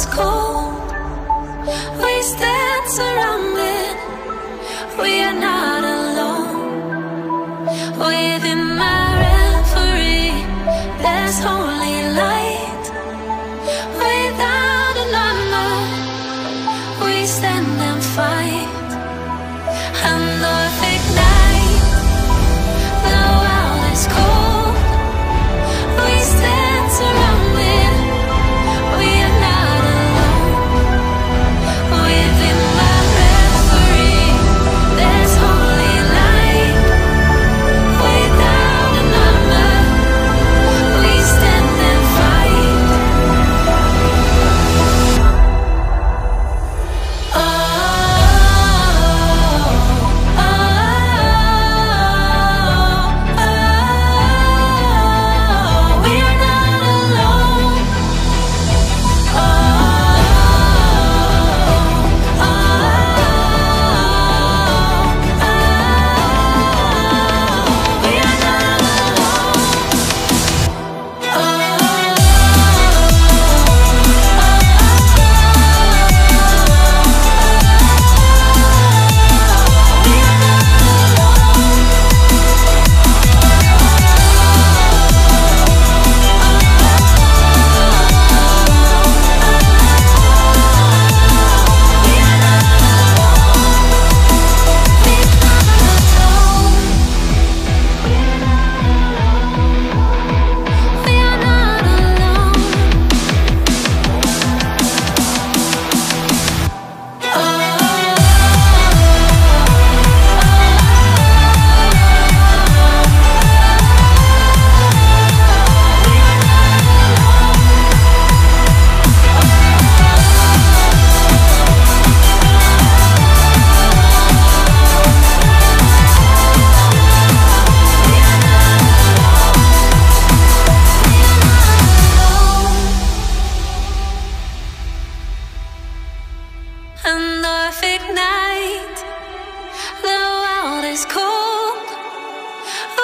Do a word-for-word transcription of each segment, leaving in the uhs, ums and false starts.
is cold. We stand surrounded. We are not alone. Within my reverie, there's only light. Without an armor, we stand and fight. I'm Nordic night. The world is cold.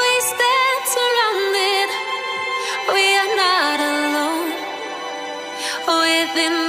We stand surrounded. Then